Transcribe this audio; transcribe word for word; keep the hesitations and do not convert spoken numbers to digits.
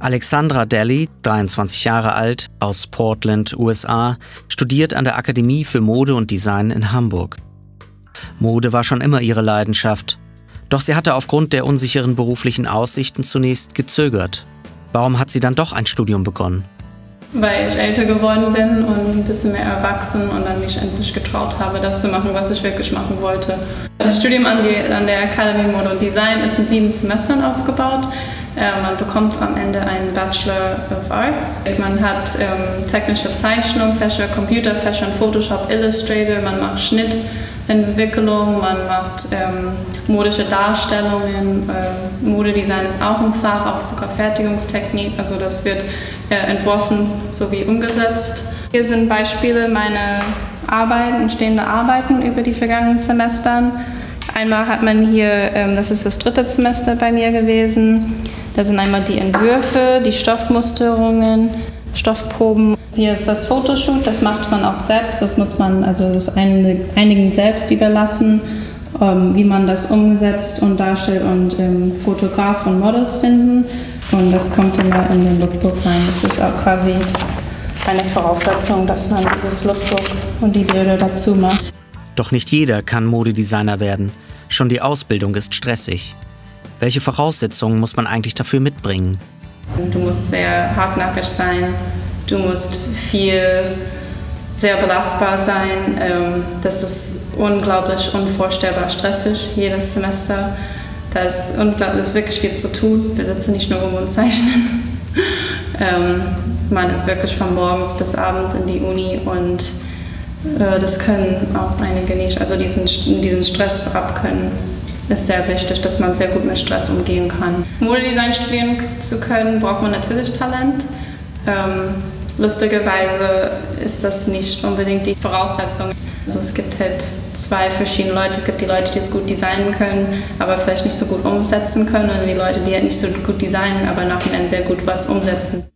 Alexandra Dally, dreiundzwanzig Jahre alt, aus Portland, U S A, studiert an der Akademie für Mode und Design in Hamburg. Mode war schon immer ihre Leidenschaft. Doch sie hatte aufgrund der unsicheren beruflichen Aussichten zunächst gezögert. Warum hat sie dann doch ein Studium begonnen? Weil ich älter geworden bin und ein bisschen mehr erwachsen und dann mich endlich getraut habe, das zu machen, was ich wirklich machen wollte. Das Studium an, die, an der Akademie Mode und Design ist in sieben Semestern aufgebaut. Äh, man bekommt am Ende einen Bachelor of Arts. Man hat ähm, technische Zeichnung, Fashion, Computer, Fashion, Photoshop, Illustrator, man macht Schnittentwicklung, man macht ähm, modische Darstellungen, äh, Modedesign ist auch ein Fach, auch sogar Fertigungstechnik, also das wird äh, entworfen sowie umgesetzt. Hier sind Beispiele meiner Arbeiten, entstehende Arbeiten über die vergangenen Semestern. Einmal hat man hier, ähm, das ist das dritte Semester bei mir gewesen, da sind einmal die Entwürfe, die Stoffmusterungen, Stoffproben. Hier ist das Fotoshoot, das macht man auch selbst, das muss man, also das ist einigen selbst überlassen, ähm, wie man das umsetzt und darstellt und ähm, Fotograf und Models finden. Und das kommt immer in den Lookbook rein. Das ist auch quasi eine Voraussetzung, dass man dieses Lookbook und die Bilder dazu macht. Doch nicht jeder kann Modedesigner werden. Schon die Ausbildung ist stressig. Welche Voraussetzungen muss man eigentlich dafür mitbringen? Du musst sehr hartnäckig sein, du musst viel, sehr belastbar sein. Das ist unglaublich, unvorstellbar stressig jedes Semester. Da ist unglaublich wirklich viel zu tun. Wir sitzen nicht nur rum und zeichnen. Man ist wirklich von morgens bis abends in die Uni und das können auch einige nicht. Also diesen, diesen Stress abkönnen ist sehr wichtig, dass man sehr gut mit Stress umgehen kann. Modedesign studieren zu können, braucht man natürlich Talent. Ähm, lustigerweise ist das nicht unbedingt die Voraussetzung. Also es gibt halt zwei verschiedene Leute. Es gibt die Leute, die es gut designen können, aber vielleicht nicht so gut umsetzen können, und die Leute, die halt nicht so gut designen, aber nachher sehr gut was umsetzen.